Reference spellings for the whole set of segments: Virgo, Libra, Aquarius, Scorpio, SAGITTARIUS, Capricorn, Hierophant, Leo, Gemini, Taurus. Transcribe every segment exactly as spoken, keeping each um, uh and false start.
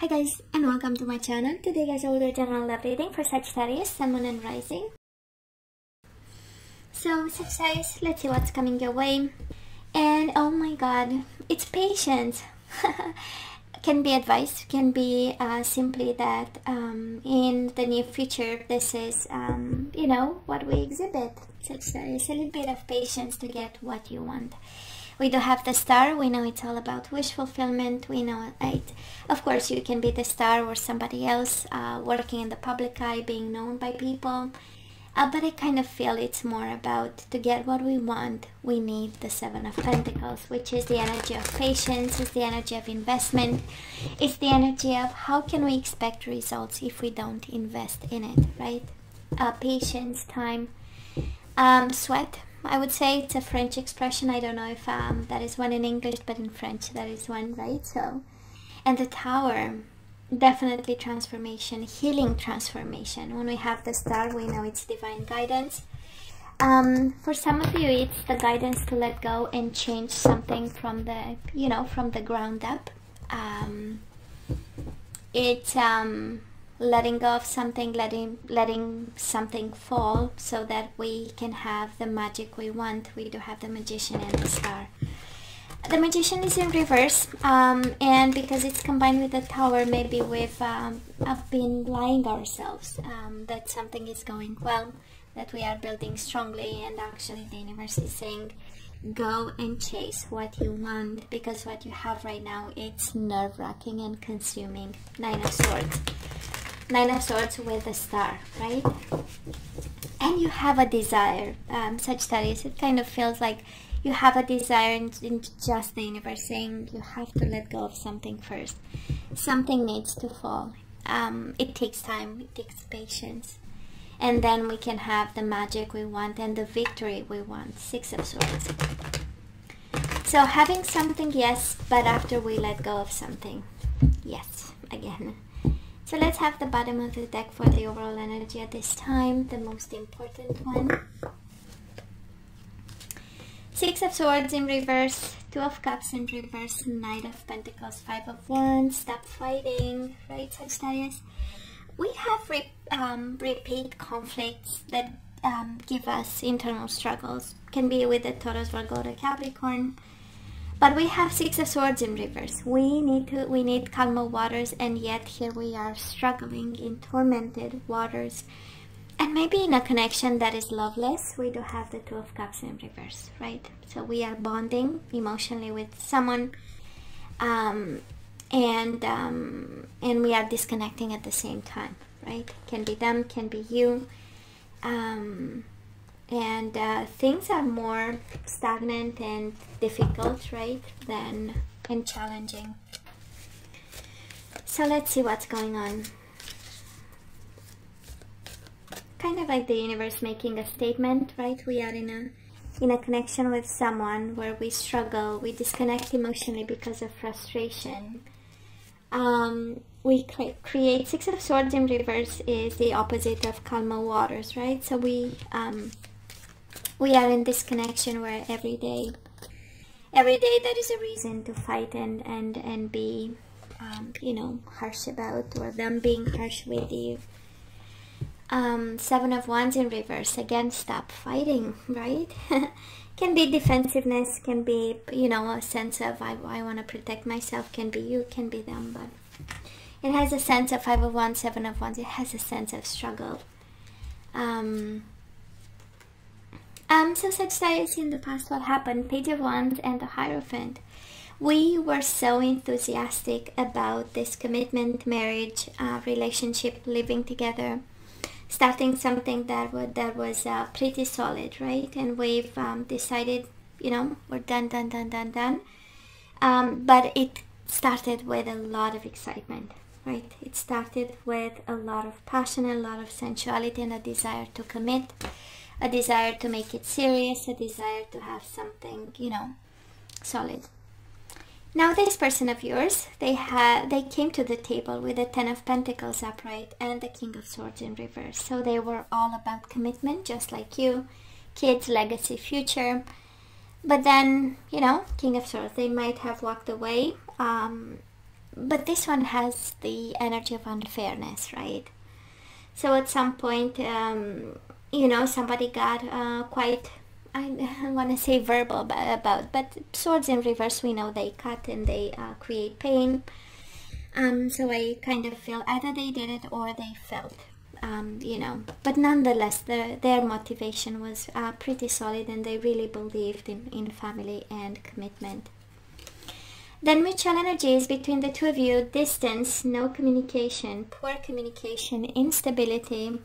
Hi guys and welcome to my channel. Today guys I will do a general love reading for Sagittarius, Sun, Moon and Rising. So Sagittarius, let's see what's coming your way. And oh my god, it's patience. Can be advice, can be uh, simply that um, in the near future this is, um, you know, what we exhibit. Sagittarius, a little bit of patience to get what you want. We do have the star, we know it's all about wish fulfillment, we know it. Of course, you can be the star or somebody else, uh, working in the public eye, being known by people. Uh, but I kind of feel it's more about to get what we want, we need the Seven of Pentacles, which is the energy of patience, is the energy of investment, it's the energy of how can we expect results if we don't invest in it, right? Uh, patience, time, um, sweat. I would say it's a French expression. I don't know if um, that is one in English, but in French that is one, right? So, and the Tower, definitely transformation, healing transformation. When we have the star, we know it's divine guidance. Um, for some of you, it's the guidance to let go and change something from the, you know, from the ground up. Um, it's um, letting go of something, letting letting something fall so that we can have the magic we want. We do have the Magician and the Star. The Magician is in reverse, um, and because it's combined with the Tower, maybe we've um, have been lying ourselves um, that something is going well, that we are building strongly, and actually the universe is saying go and chase what you want, because what you have right now, it's nerve-wracking and consuming. Nine of Swords. Nine of Swords with a star, right? And you have a desire, um, Sagittarius. It kind of feels like you have a desire in just the universe saying you have to let go of something first. Something needs to fall. Um, it takes time, it takes patience. And then we can have the magic we want and the victory we want. Six of Swords. So having something, yes, but after we let go of something. Yes, again. So let's have the bottom of the deck for the overall energy at this time, the most important one. Six of Swords in reverse, Two of Cups in reverse, Knight of Pentacles, Five of Wands, stop fighting, right Sagittarius? We have re um, repeat conflicts that um, give us internal struggles, can be with the Taurus, Virgo, or Capricorn. But we have Six of Swords in reverse. We need to, we need calmer waters, and yet here we are struggling in tormented waters. And maybe in a connection that is loveless, we do have the Two of Cups in reverse, right? So we are bonding emotionally with someone, um, and, um, and we are disconnecting at the same time, right? Can be them, can be you. Um, and uh, things are more stagnant and difficult, right, than and challenging. So let's see what's going on. Kind of like the universe making a statement, right? We are in a in a connection with someone where we struggle, we disconnect emotionally because of frustration. Um, we cre create Six of Swords in reverse is the opposite of calmer waters, right? So we um, we are in this connection where every day, every day there is a reason to fight and and and be, um, you know, harsh about, or them being harsh with you. Um, Seven of Wands in reverse, again stop fighting, right? Can be defensiveness, can be, you know, a sense of I, I want to protect myself, can be you, can be them, but it has a sense of Five of Wands, Seven of Wands, it has a sense of struggle. Um, um, so Sagittarius, in the past what happened, Page of Wands and the Hierophant. We were so enthusiastic about this commitment, marriage, uh, relationship, living together, starting something that would, that was uh, pretty solid, right? And we've um, decided, you know, we're done, done, done, done, done. Um, but it started with a lot of excitement, right? It started with a lot of passion, a lot of sensuality, and a desire to commit, a desire to make it serious, a desire to have something, you know, solid. Now this person of yours, they had, they came to the table with the Ten of Pentacles upright and the King of Swords in reverse. So they were all about commitment, just like you, kids, legacy, future. But then, you know, King of Swords, they might have walked away, um, but this one has the energy of unfairness, right? So at some point, um, you know, somebody got uh, quite, I don't want to say verbal about, but swords in reverse, we know they cut and they uh, create pain. Um, so I kind of feel either they did it or they felt, um, you know, but nonetheless, the, their motivation was uh, pretty solid, and they really believed in, in family and commitment. Then mutual energy is between the two of you: distance, no communication, poor communication, instability,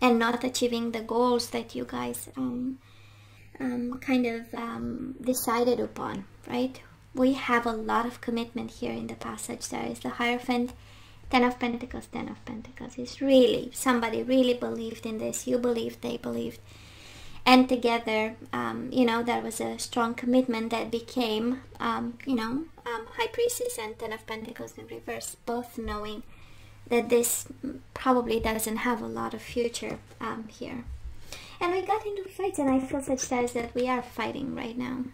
and not achieving the goals that you guys um, um, kind of um, decided upon, right? We have a lot of commitment here in the passage. There is the Hierophant, Ten of Pentacles, Ten of Pentacles. It's really, somebody really believed in this. You believed, they believed. And together, um, you know, there was a strong commitment that became, um, you know, um, High Priestess and Ten of Pentacles in reverse, both knowing that this probably doesn't have a lot of future um, here. And we got into fights, and I feel, Sagittarius, that we are fighting right now.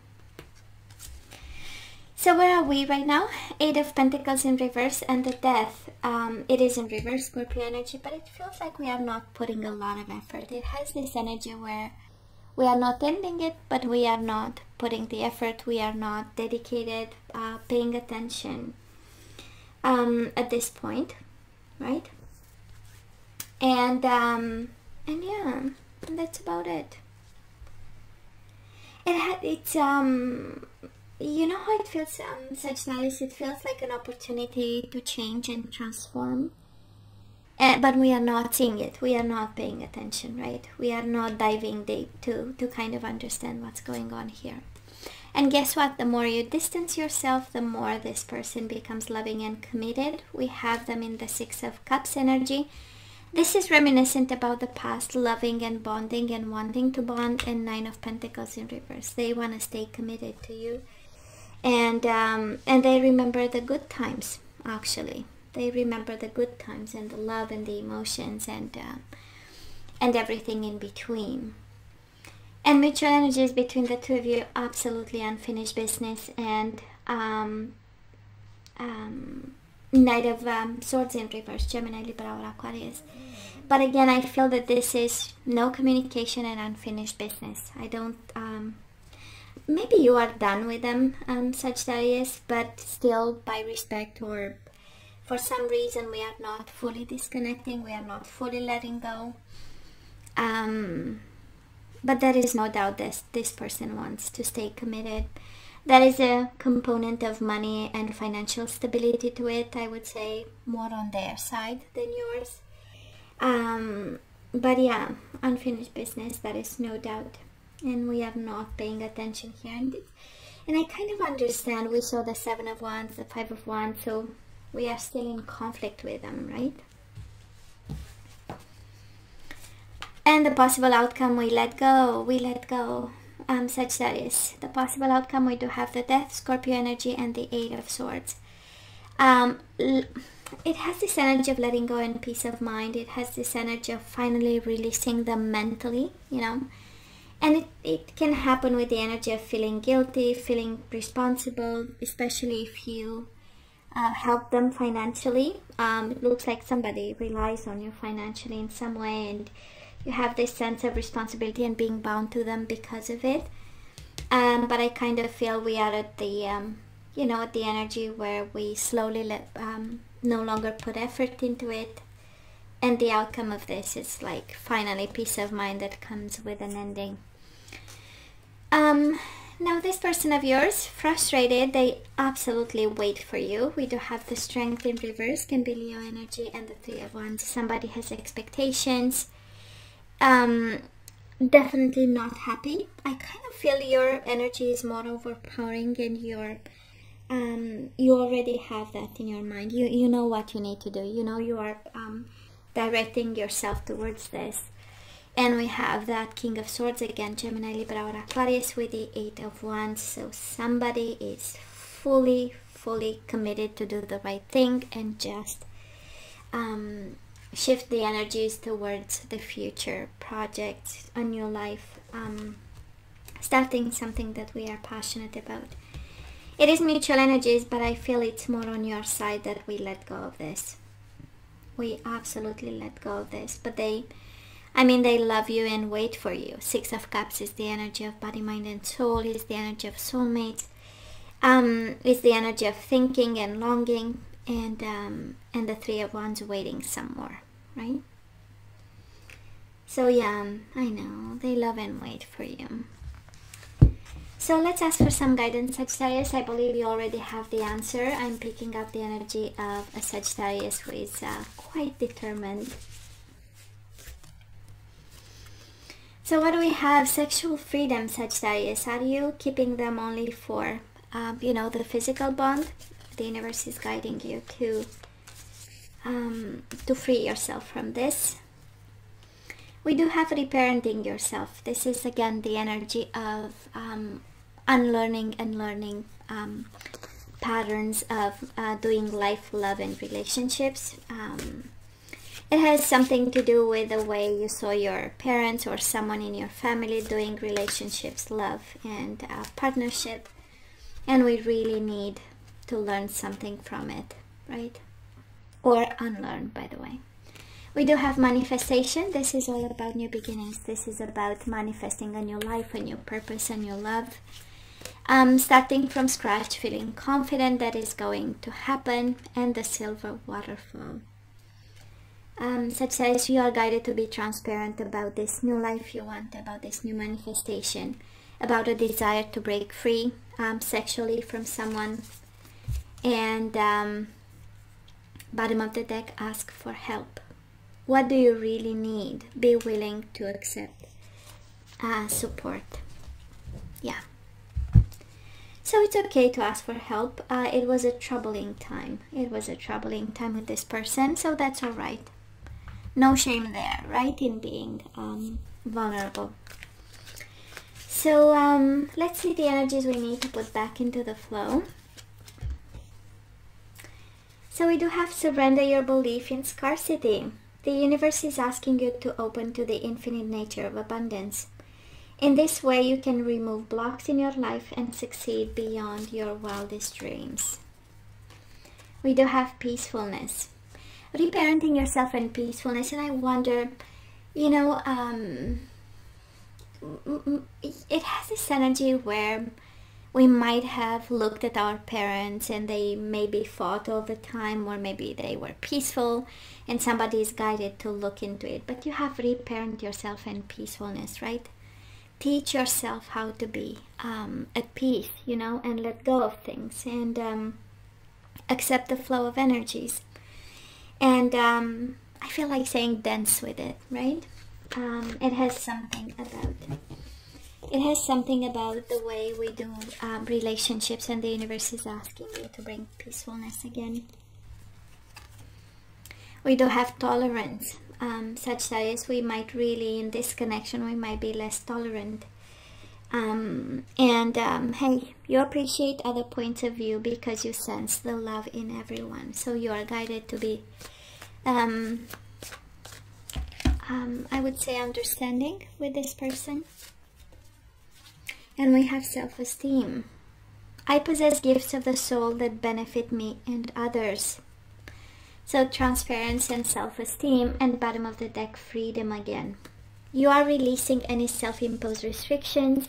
So where are we right now? Eight of Pentacles in reverse and the Death. Um, it is in reverse Scorpio energy, but it feels like we are not putting a lot of effort. It has this energy where we are not ending it, but we are not putting the effort. We are not dedicated, uh, paying attention um, at this point, right? And um, and yeah, that's about it. It ha it's um, you know how it feels, um, Sagittarius. It feels like an opportunity to change and transform. Uh, but we are not seeing it. We are not paying attention, right? We are not diving deep to, to kind of understand what's going on here. And guess what? The more you distance yourself, the more this person becomes loving and committed. We have them in the Six of Cups energy. This is reminiscent about the past, loving and bonding and wanting to bond, and Nine of Pentacles in reverse. They want to stay committed to you. And, um, and they remember the good times, actually. They remember the good times and the love and the emotions and uh, and everything in between. And mutual energies between the two of you: absolutely unfinished business and um, um, Knight of um, Swords in reverse, Gemini, Libra, or Aquarius. But again, I feel that this is no communication and unfinished business. I don't... Um, maybe you are done with them, um, Sagittarius, but still, by respect or... for some reason, we are not fully disconnecting, we are not fully letting go. Um, but there is no doubt that this person wants to stay committed. There is a component of money and financial stability to it, I would say, more on their side than yours. Um, but yeah, unfinished business, there is no doubt. And we are not paying attention here. And, it, and I kind of understand, we saw the Seven of Wands, the Five of Wands, so... we are still in conflict with them, right? And the possible outcome, we let go, we let go, um, Sagittarius. The possible outcome, we do have the Death, Scorpio energy, and the Eight of Swords. Um, it has this energy of letting go and peace of mind. It has this energy of finally releasing them mentally, you know. And it, it can happen with the energy of feeling guilty, feeling responsible, especially if you... Uh, help them financially. Um, it looks like somebody relies on you financially in some way, and you have this sense of responsibility and being bound to them because of it. Um, but I kind of feel we are at the, um, you know, at the energy where we slowly let, um, no longer put effort into it. And the outcome of this is like finally peace of mind that comes with an ending. Um, Now this person of yours, frustrated, they absolutely wait for you. We do have the Strength in reverse, can be Leo energy, and the Three of Wands. Somebody has expectations. Um, definitely not happy. I kind of feel your energy is more overpowering, and you're, um, you already have that in your mind. You, you know what you need to do. You know you are um, directing yourself towards this. And we have that King of Swords again, Gemini, Libra, or Aquarius, with the Eight of Wands. So somebody is fully, fully committed to do the right thing and just um, shift the energies towards the future projects, a new life, um, starting something that we are passionate about. It is mutual energies, but I feel it's more on your side that we let go of this. We absolutely let go of this, but they, I mean, they love you and wait for you. Six of Cups is the energy of body, mind, and soul. It's the energy of soulmates. Um, it's the energy of thinking and longing, and um, and the Three of Wands waiting some more, right? So yeah, I know they love and wait for you. So let's ask for some guidance, Sagittarius. I believe you already have the answer. I'm picking up the energy of a Sagittarius who is uh, quite determined. So what do we have? Sexual freedom, Sagittarius. Are you keeping them only for, uh, you know, the physical bond? The universe is guiding you to, um, to free yourself from this. We do have reparenting yourself. This is again the energy of um, unlearning and learning um, patterns of uh, doing life, love, and relationships. Um, it has something to do with the way you saw your parents or someone in your family doing relationships, love, and uh, partnership. And we really need to learn something from it, right? Or unlearn, by the way. We do have manifestation. This is all about new beginnings. This is about manifesting a new life, a new purpose, a new love. Um, starting from scratch, feeling confident that is going to happen, and the silver waterfall. Um, such as you are guided to be transparent about this new life you want, about this new manifestation, about a desire to break free um, sexually from someone. And um, bottom of the deck, ask for help. What do you really need? Be willing to accept uh, support. Yeah. So it's okay to ask for help. Uh, it was a troubling time. It was a troubling time with this person, so that's all right. No shame there, right, in being um, vulnerable. So um, let's see the energies we need to put back into the flow. So we do have surrender your belief in scarcity. The universe is asking you to open to the infinite nature of abundance. In this way, you can remove blocks in your life and succeed beyond your wildest dreams. We do have peacefulness. Reparenting yourself and peacefulness. And I wonder, you know, um, it has this energy where we might have looked at our parents and they maybe fought all the time, or maybe they were peaceful, and somebody is guided to look into it. But you have reparented yourself in peacefulness, right? Teach yourself how to be um, at peace, you know, and let go of things, and um, accept the flow of energies. And um, I feel like saying dance with it, right? Um, it has something about it. It has something about the way we do um, relationships, and the universe is asking you to bring peacefulness again. We do have tolerance. Um, Sagittarius, we might really, in this connection, we might be less tolerant. Um, and um, hey, you appreciate other points of view because you sense the love in everyone. So you are guided to be, um, um, I would say, understanding with this person. And we have self-esteem. I possess gifts of the soul that benefit me and others. So transparency and self-esteem, and bottom of the deck, freedom again. You are releasing any self-imposed restrictions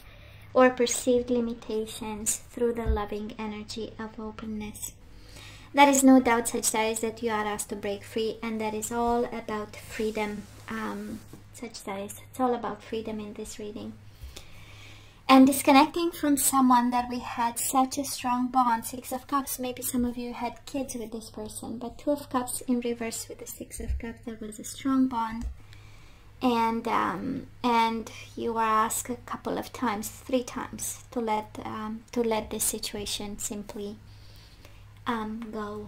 or perceived limitations through the loving energy of openness. There is no doubt, Sagittarius, that you are asked to break free, and that is all about freedom, um, Sagittarius. It's all about freedom in this reading. And disconnecting from someone that we had such a strong bond. Six of Cups, maybe some of you had kids with this person, but Two of Cups in reverse with the Six of Cups, there was a strong bond. And um, and you were asked a couple of times, three times, to let, um, to let this situation simply um, go.